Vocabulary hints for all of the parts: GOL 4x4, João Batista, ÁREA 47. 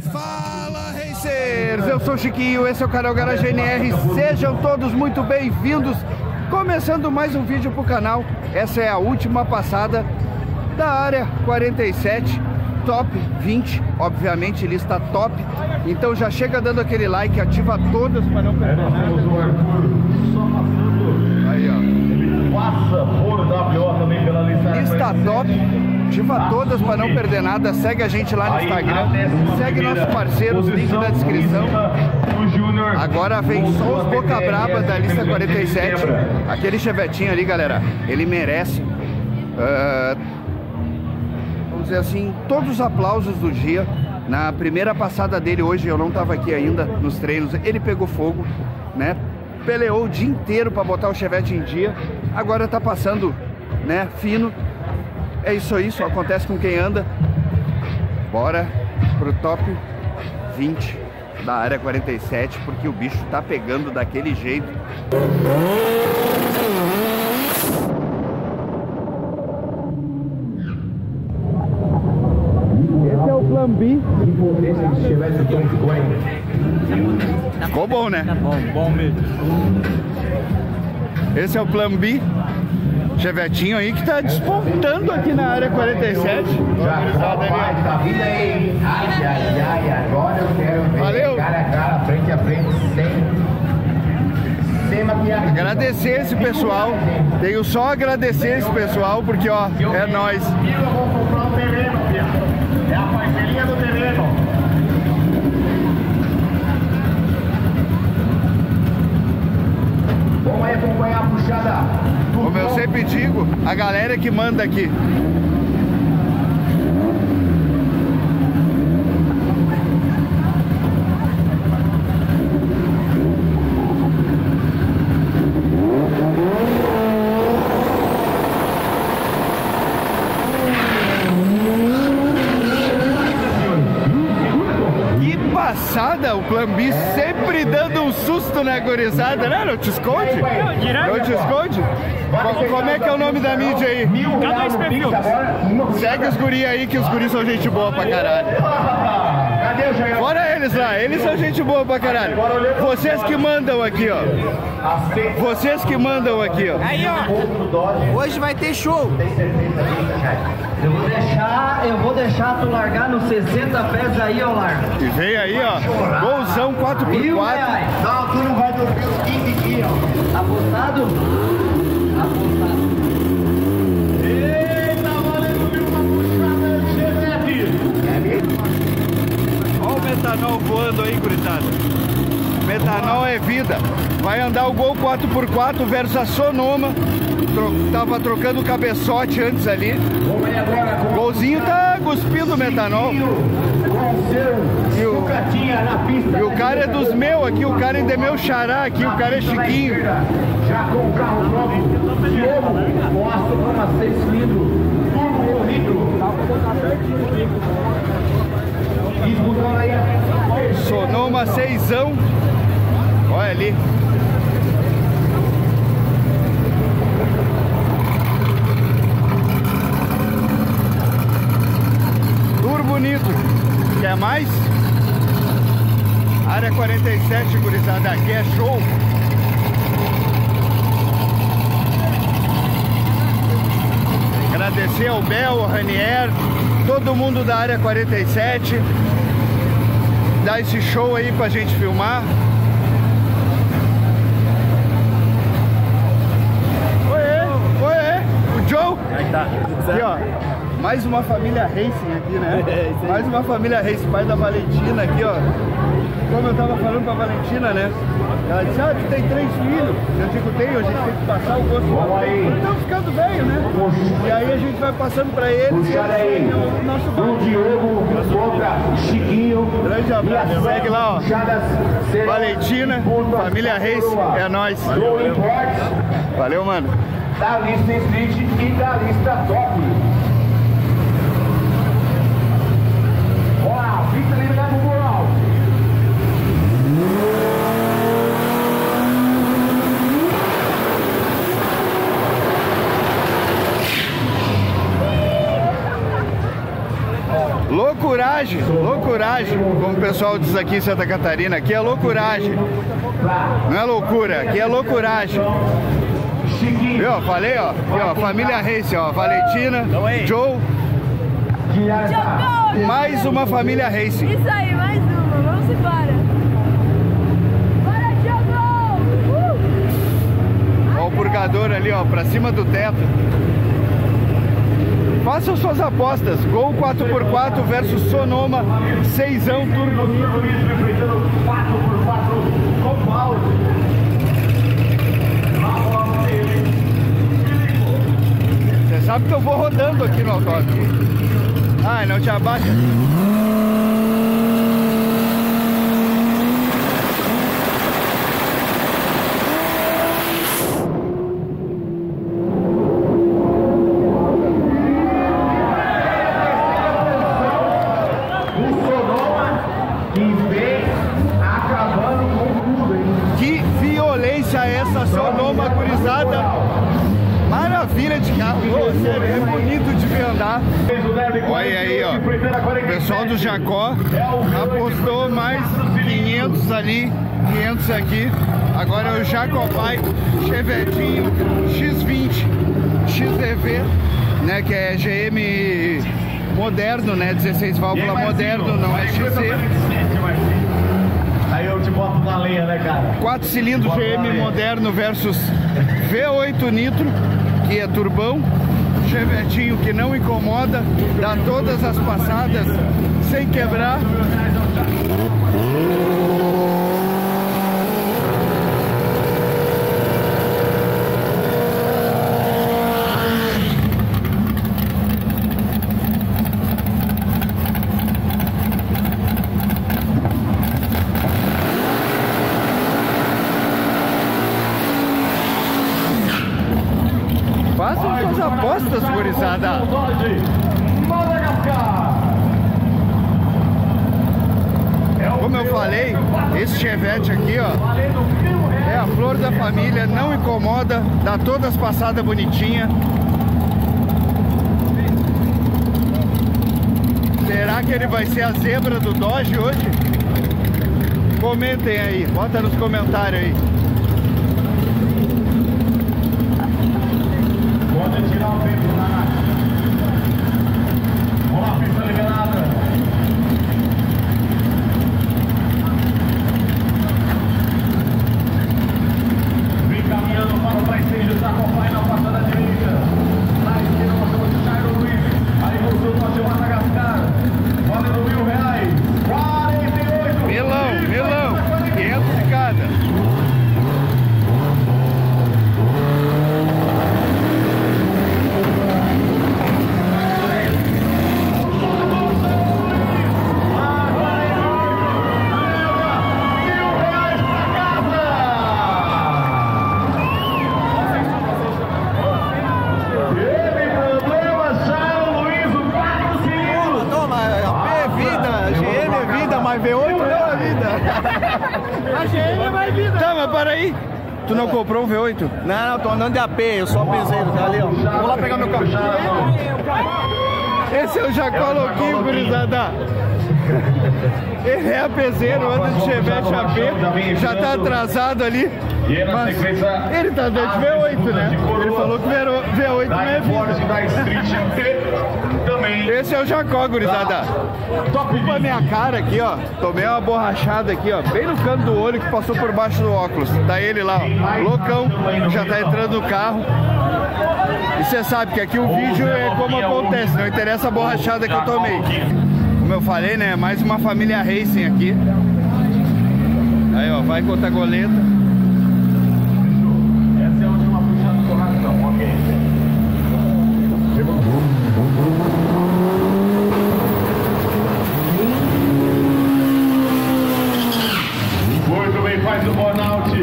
Fala Racers, eu sou o Chiquinho, esse é o canal Garage NR. Sejam todos muito bem-vindos. Começando mais um vídeo pro canal. Essa é a última passada da área 47 Top 20, obviamente lista top. Então já chega dando aquele like, ativa todas para não perder nada. Aí ó, passa por WO também pela lista top. Ativa todas para não perder nada, segue a gente lá no Instagram, segue nossos parceiros, link na descrição. Agora vem só os boca braba da lista 47, aquele chevetinho ali, galera, ele merece, vamos dizer assim, todos os aplausos do dia. Na primeira passada dele hoje, eu não estava aqui ainda nos treinos, ele pegou fogo, né? Peleou o dia inteiro para botar o chevette em dia, agora tá passando, né, fino. É isso aí, só acontece com quem anda. Bora pro top 20 da área 47, porque o bicho tá pegando daquele jeito. Esse é o plano B. Ficou bom, né? Tá bom, bom mesmo. Esse é o plano B. Chevetinho aí que tá despontando aqui na área 47. Valeu! Agradecer esse pessoal. Tenho só agradecer esse pessoal, porque ó, é nóis. É a parceria do terreno. Vamos aí acompanhar a puxada. Como eu sempre digo, a galera que manda aqui. Passada, o plano B sempre dando um susto na gorizada, né? Não te esconde? Não te esconde? Como é que é o nome da mídia aí? Segue os guri aí, que os guris são gente boa pra caralho. Bora eles lá, eles são gente boa pra caralho. Vocês que mandam aqui, ó. Vocês que mandam aqui, ó. Aí, ó. Hoje vai ter show. Eu vou deixar tu largar nos 60 pés aí, ó, Largo. E vem aí, ó, golzão 4x4. Não, tu não vai dormir os 15 aqui, ó. Apostado? Apostado. Eita, valeu, uma puxada de GF. Olha o metanol voando aí, gritada. Metanol é vida. Vai andar o Gol 4x4 versus a Sonoma. Tava trocando o cabeçote antes ali. O golzinho tá cuspindo metanol. E o cara é dos meus aqui, o cara ainda é meu xará aqui, o cara é Chiquinho. Já com o carro novo, com a Sonoma 6 litros, turbo corrido. Sonoma 6ão. Olha ali. Bonito. Quer mais? Área 47, gurizada, aqui é show. Agradecer ao Bel, ao Ranier, todo mundo da área 47. Dá esse show aí pra gente filmar. Oi, o Joe. Aí tá. Aqui, ó. Mais uma família Racing aqui, né? É, mais uma família Racing, pai da Valentina aqui, ó. Como eu tava falando com a Valentina, né? Ela disse, ah, tu tem 3 filhos. Eu digo, tenho, a gente tem que passar o gosto. Estamos ficando velho, né? E aí a gente vai passando pra eles. O nosso o Diogo, o Chiquinho. Grande abraço, segue lá, ó. Valentina, família Racing, é nóis. Valeu, mano. Da lista Street e da lista Top. loucuragem, loucuragem, como o pessoal diz aqui em Santa Catarina, aqui é loucuragem, não é loucura, aqui é loucuragem. Viu? Falei, ó, aqui, ó, família Reis, ó, Valentina, Joe, mais uma família Reis. Isso aí, mais uma, vamos embora. Bora, Diogo! Ó o purgador ali, ó, pra cima do teto. Façam suas apostas, Gol 4x4 versus Sonoma, 6ão turbo. Você sabe que eu vou rodando aqui no autódromo. Ai, não te abaixa. Essa Sonoma gurizada, maravilha de carro, é bonito de ver andar. Olha aí, ó, o pessoal do Jacó apostou mais 500 ali, 500 aqui. Agora é o Jacobai Chevetinho X20 XDV, né, que é GM moderno, né, 16 válvula moderno, não é XC. Aí eu te boto na lenha, né, cara? 4 cilindros GM moderno versus V8 nitro, que é turbão. Chevetinho que não incomoda, dá todas as passadas sem quebrar. Façam suas apostas, gurizada. Como eu falei, esse Chevette aqui, ó, é a flor da família, não incomoda, dá todas passadas bonitinha. Será que ele vai ser a zebra do Dodge hoje? Comentem aí, bota nos comentários aí. Tirar o tempo, tá? Vamos lá, pista liberada. Vem caminhando para o Brasil, está com o pai na passada direita. Na esquerda, nós temos o Jairo Luiz. Aí voltou o nosso Madagascar. Valendo R$1.000. 48. Milão. 500 de cada. Tá, mas para aí. Tu não comprou um V8? Não, tô andando de AP, eu só pensei, tá ali, ó. Vou lá pegar meu carro. Esse é o Jacó Louquinho, gurizada. Ele é APzeiro, anda de Chevette AP, já tá atrasado ali. Mas ele tá andando de V8, né? Ele falou que V8 não é vida. Esse é o Jacó, gurizada. Topa minha cara aqui, ó. Tomei uma borrachada aqui, ó, bem no canto do olho, que passou por baixo do óculos. Tá ele lá, ó, loucão, já tá entrando no carro. E você sabe que aqui o vídeo é como acontece, não interessa a borrachada que eu tomei. Como eu falei, né, mais uma família Racing aqui. Aí, ó, vai contra a goleta. Muito bem, faz o burnout. Aí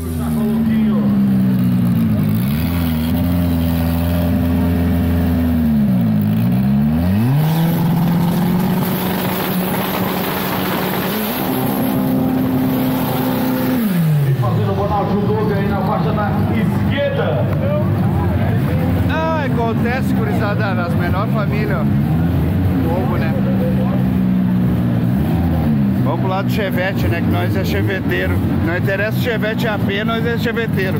o Jacó Louquinho. acontece, gurizada, nas menores famílias, fogo, né? Vamos pro lado do chevette, né? Que nós é cheveteiro. Não interessa o chevette é AP, nós é cheveteiro.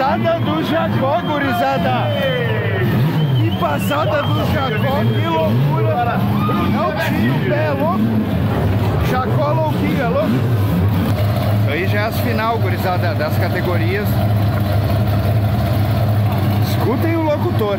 Passada do Jacó, gurizada! Que passada do Jacó, que loucura! Não tinha o pé, é louco! Jacó louquinho, é louco! Aí já é as final, gurizada, das categorias. Escutem o locutor.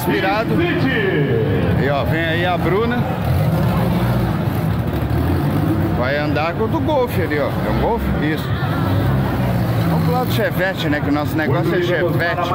Aspirado. E ó, vem aí a Bruna. Vai andar com o do Golf ali, ó. É um Golf? Isso. Vamos pro lado do chevette, né? Que o nosso negócio é chevette.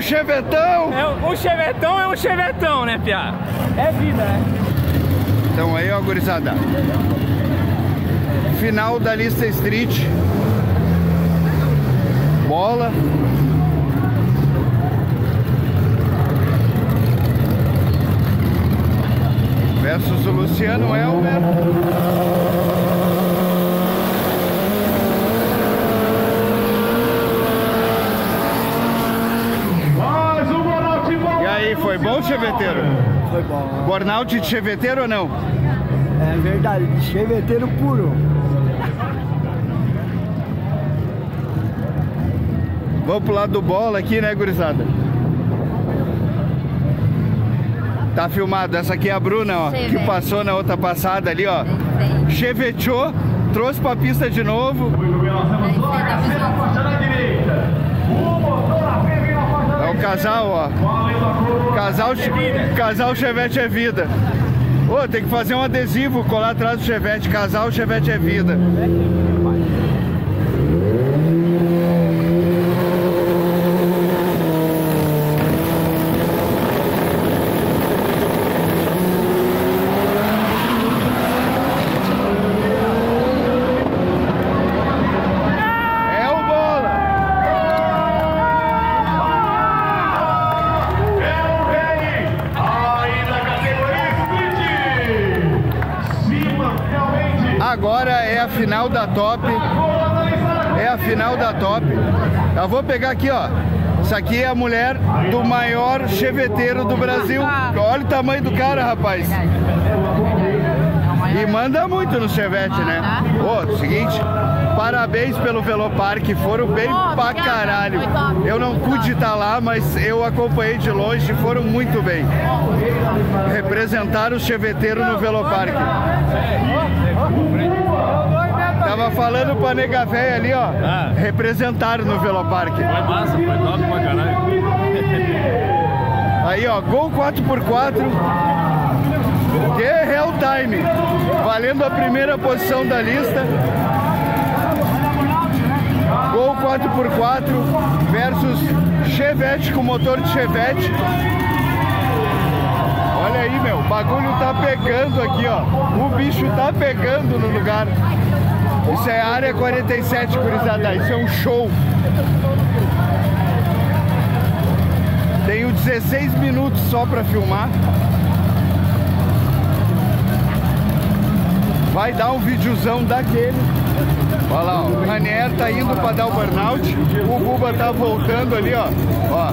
Chevetão. O chevetão é um chevetão, né, piá? É vida, né? Então aí, ó, gurizada. Final da lista street. Bola. Versus o Luciano Elber. Foi bom, cheveteiro? Foi bom. Burnout de cheveteiro ou não? É verdade, cheveteiro puro. Vamos pro lado do bola aqui, né, gurizada? Tá filmado, essa aqui é a Bruna, ó, que passou na outra passada ali, ó. Cheveteou, trouxe pra pista de novo. É o casal, ó. Casal Chevette é vida. Ô, tem que fazer um adesivo, colar atrás do Chevette. Casal Chevette é vida. Agora é a final da top. É a final da top. Eu vou pegar aqui, ó. Isso aqui é a mulher do maior cheveteiro do Brasil. Olha o tamanho do cara, rapaz. E manda muito no chevette, né? Ô, seguinte, parabéns pelo Velopark, foram bem pra caralho. Eu não pude estar lá, mas eu acompanhei de longe, foram muito bem. Representaram o cheveteiro no Velopark. Tava falando pra nega véia ali, ó. Representaram no Velopark. Foi massa, foi top pra caralho. Aí, ó, Gol 4x4. Guerreiro Time, valendo a primeira posição da lista. Gol 4x4 versus Chevette, com motor de Chevette. Olha aí, meu, o bagulho tá pegando aqui, ó. O bicho tá pegando no lugar. Isso é Área 47, gurizada. Isso é um show. Tenho 16 minutos só pra filmar. Vai dar um videozão daquele. Olha lá, ó. O Ranier tá indo pra dar o burnout. O Buba tá voltando ali, ó. Ó.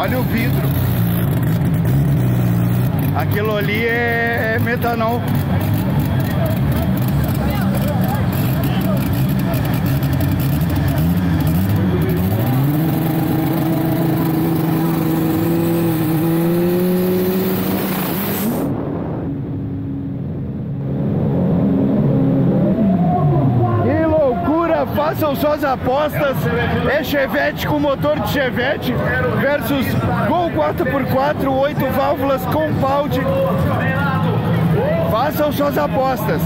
Olha o vidro. Aquilo ali é metanol. Façam suas apostas, é Chevette com motor de Chevette versus Gol 4x4, 8 válvulas com balde. Façam suas apostas.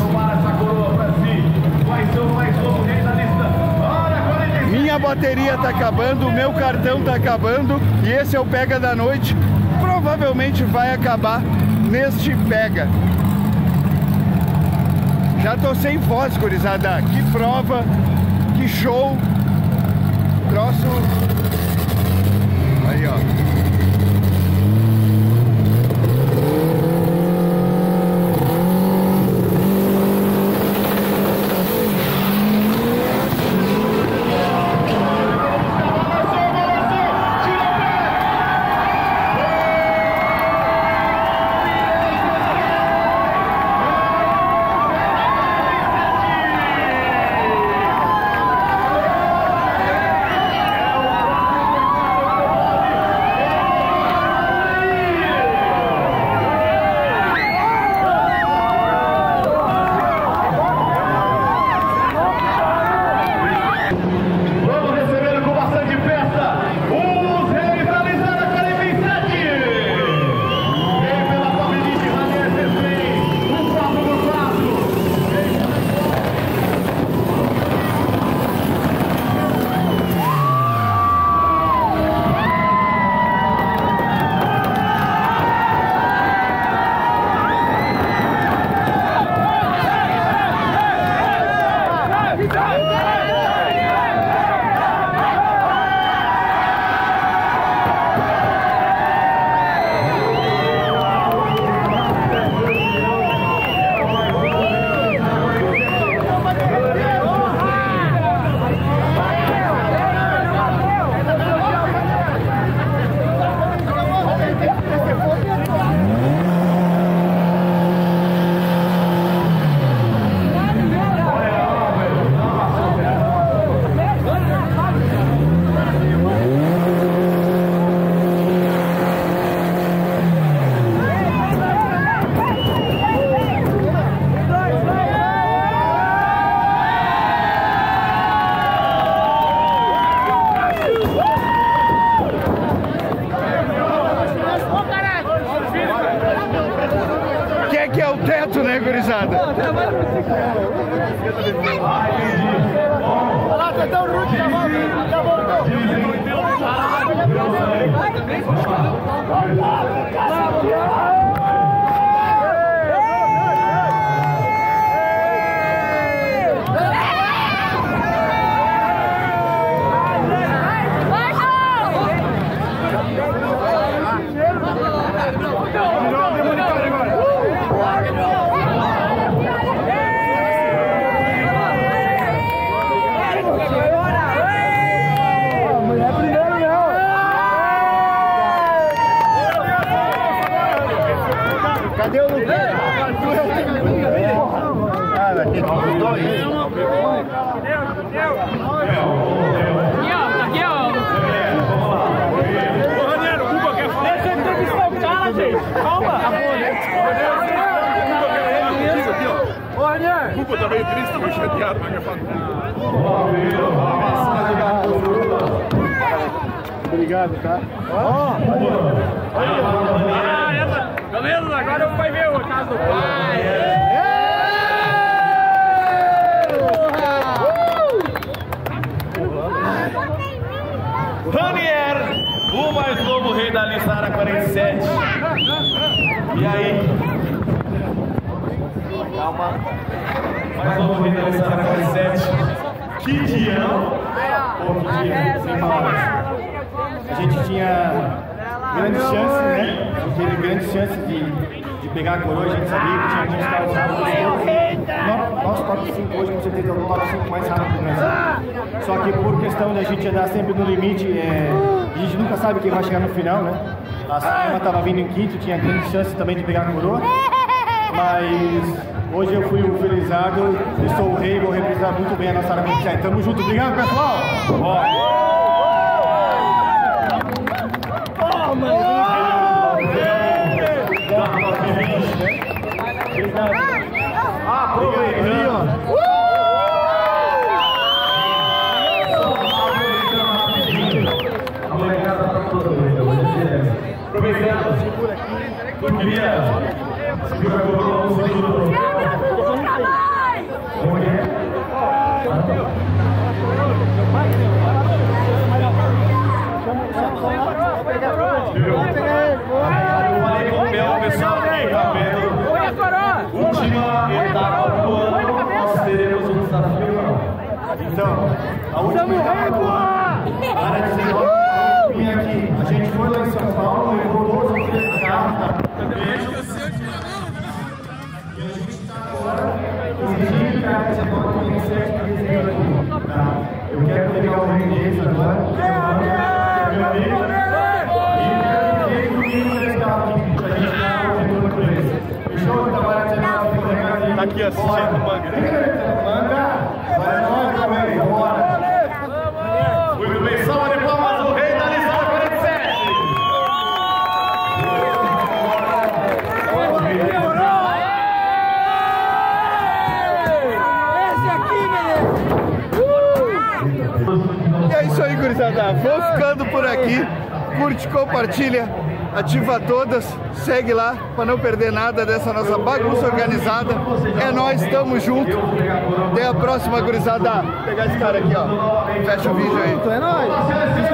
Minha bateria tá acabando, meu cartão tá acabando e esse é o Pega da noite. Provavelmente vai acabar neste Pega. Já tô sem voz, gurizada. Que prova! Que show! Troço. Aí, ó. Que é o teto, né, gurizada? Olha lá, tetão rude, já voltou. Cadê o lugar? Cara, tem que mudar isso. Aqui, ó. Ô, Raniero, o Cuba quer falar. Deixa eu entrevistar o cara, gente. Calma. Ô, Raniero. O Cuba tá meio triste, tá meio chateado. Vai que é fato. Obrigado, tá? Ó! Beleza, agora eu fui ver o caso do pai! Ranier, o mais novo rei da lista Área 47. E aí? Calma. Mais novo rei da lista Área 47. Kidião. A gente tinha grande chance, né? A gente teve grande chance de pegar a coroa, a gente sabia que tinha que estar usando. Nosso top 5 hoje, com certeza, é o top 5 mais rápido do Brasil. Só que por questão da gente andar sempre no limite, a gente nunca sabe quem vai chegar no final, né? A Silvana estava vindo em quinto, tinha grande chance também de pegar a coroa. Mas hoje eu fui o felizardo, eu sou o rei, vou representar muito bem a nossa Área 47. Tamo junto, obrigado, pessoal! Então, a última etapa da Área 47 vinha aqui. A gente foi lá em São Paulo, levou todos os três carros também. E a gente está agora exigindo que a Área 47 está recebendo aqui. Eu quero pegar o René agora. Tá aqui assistindo o manga. Muito bem, salva de palmas do rei da lista 47! Esse aqui, beleza! E é isso aí, gurizada. Vou ficando por aqui. Curte, compartilha, ativa todas, segue lá pra não perder nada dessa nossa bagunça organizada. É nóis, tamo junto. Até a próxima, gurizada. Vou pegar esse cara aqui, ó. Fecha o vídeo aí. É nóis.